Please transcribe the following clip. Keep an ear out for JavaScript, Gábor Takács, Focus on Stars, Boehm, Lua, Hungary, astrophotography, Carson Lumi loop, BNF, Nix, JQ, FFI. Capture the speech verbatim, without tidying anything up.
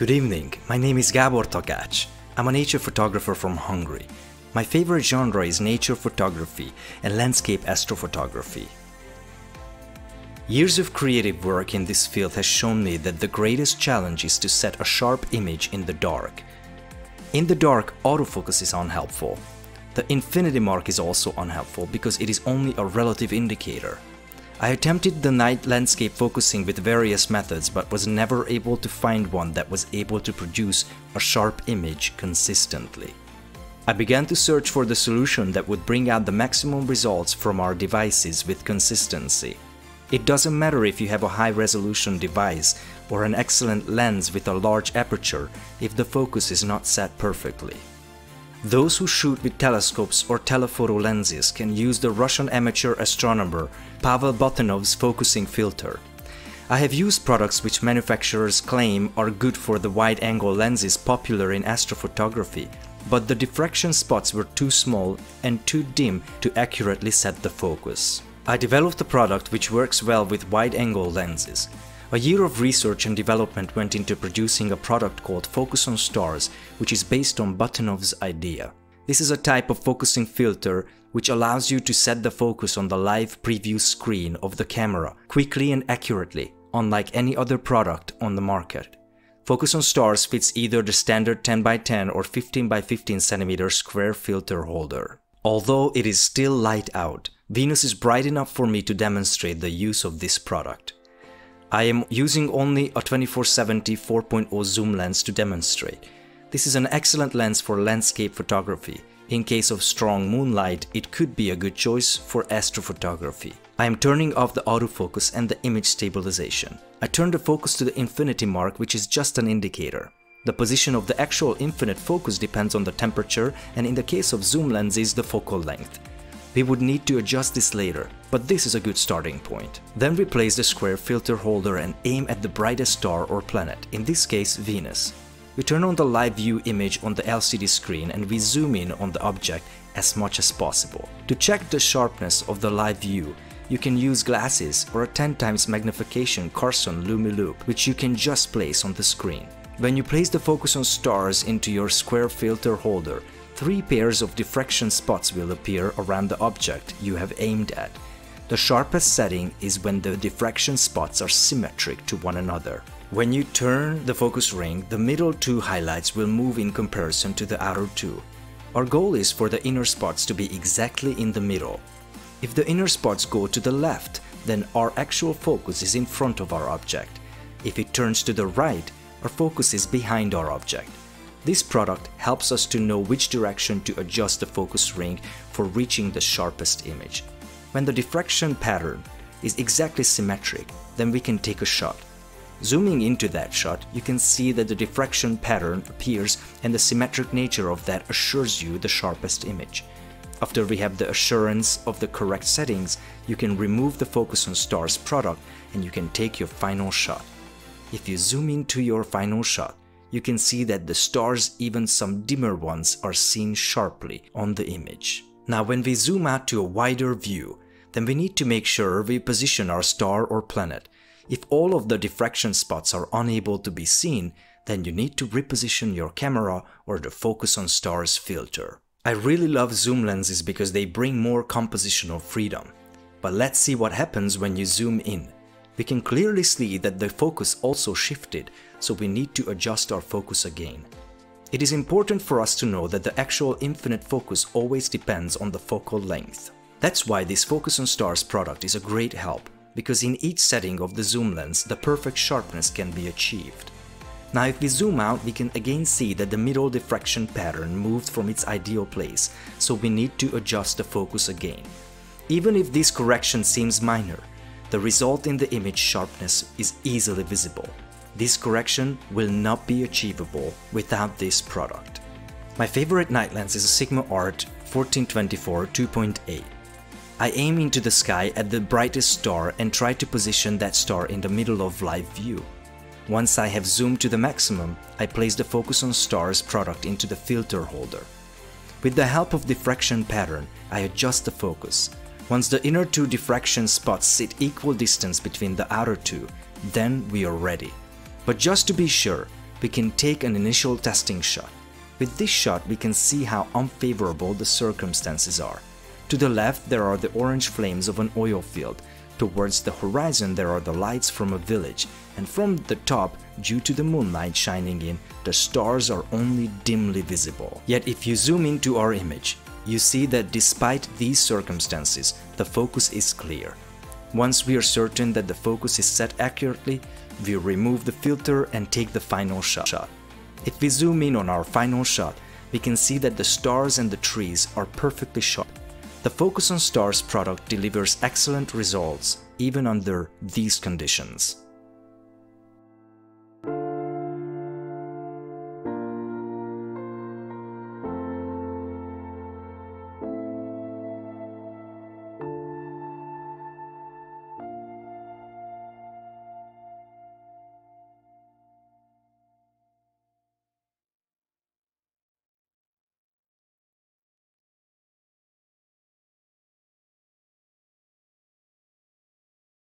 Good evening, my name is Gábor Takács. I'm a nature photographer from Hungary. My favorite genre is nature photography and landscape astrophotography. Years of creative work in this field has shown me that the greatest challenge is to set a sharp image in the dark. In the dark, autofocus is unhelpful. The infinity mark is also unhelpful because it is only a relative indicator. I attempted the night landscape focusing with various methods but was never able to find one that was able to produce a sharp image consistently. I began to search for the solution that would bring out the maximum results from our devices with consistency. It doesn't matter if you have a high-resolution device or an excellent lens with a large aperture if the focus is not set perfectly. Those who shoot with telescopes or telephoto lenses can use the Russian amateur astronomer Pavel Botanov's focusing filter. I have used products which manufacturers claim are good for the wide-angle lenses popular in astrophotography, but the diffraction spots were too small and too dim to accurately set the focus. I developed a product which works well with wide-angle lenses. A year of research and development went into producing a product called Focus on Stars, which is based on Botanov's idea. This is a type of focusing filter which allows you to set the focus on the live preview screen of the camera quickly and accurately, unlike any other product on the market. Focus on Stars fits either the standard ten by ten or fifteen by fifteen centimeter square filter holder. Although it is still light out, Venus is bright enough for me to demonstrate the use of this product. I am using only a twenty-four seventy four point oh zoom lens to demonstrate. This is an excellent lens for landscape photography. In case of strong moonlight, it could be a good choice for astrophotography. I am turning off the autofocus and the image stabilization. I turn the focus to the infinity mark, which is just an indicator. The position of the actual infinite focus depends on the temperature and in the case of zoom lenses, the focal length. We would need to adjust this later, but this is a good starting point. Then replace the square filter holder and aim at the brightest star or planet, in this case Venus. We turn on the live view image on the L C D screen and we zoom in on the object as much as possible. To check the sharpness of the live view, you can use glasses or a ten times magnification Carson Lumi loop, which you can just place on the screen. When you place the Focus on Stars into your square filter holder, three pairs of diffraction spots will appear around the object you have aimed at. The sharpest setting is when the diffraction spots are symmetric to one another. When you turn the focus ring, the middle two highlights will move in comparison to the outer two. Our goal is for the inner spots to be exactly in the middle. If the inner spots go to the left, then our actual focus is in front of our object. If it turns to the right, our focus is behind our object. This product helps us to know which direction to adjust the focus ring for reaching the sharpest image. When the diffraction pattern is exactly symmetric, then we can take a shot. Zooming into that shot, you can see that the diffraction pattern appears and the symmetric nature of that assures you the sharpest image. After we have the assurance of the correct settings, you can remove the Focus on Stars product and you can take your final shot. If you zoom into your final shot, you can see that the stars, even some dimmer ones, are seen sharply on the image. Now when we zoom out to a wider view, then we need to make sure we position our star or planet. If all of the diffraction spots are unable to be seen, then you need to reposition your camera or the Focus on Stars filter. I really love zoom lenses because they bring more compositional freedom. But let's see what happens when you zoom in. We can clearly see that the focus also shifted, so we need to adjust our focus again. It is important for us to know that the actual infinite focus always depends on the focal length. That's why this Focus on Stars product is a great help, because in each setting of the zoom lens, the perfect sharpness can be achieved. Now if we zoom out, we can again see that the middle diffraction pattern moved from its ideal place, so we need to adjust the focus again. Even if this correction seems minor, the result in the image sharpness is easily visible. This correction will not be achievable without this product. My favorite night lens is a Sigma Art fourteen twenty-four two point eight. I aim into the sky at the brightest star and try to position that star in the middle of live view. Once I have zoomed to the maximum, I place the Focus on Stars product into the filter holder. With the help of diffraction pattern, I adjust the focus. Once the inner two diffraction spots sit equal distance between the outer two, then we are ready. But just to be sure, we can take an initial testing shot. With this shot, we can see how unfavorable the circumstances are. To the left, there are the orange flames of an oil field. Towards the horizon, there are the lights from a village, and from the top, due to the moonlight shining in, the stars are only dimly visible. Yet if you zoom into our image, you see that despite these circumstances, the focus is clear. Once we are certain that the focus is set accurately, we remove the filter and take the final shot. If we zoom in on our final shot, we can see that the stars and the trees are perfectly shot. The Focus on Stars product delivers excellent results even under these conditions.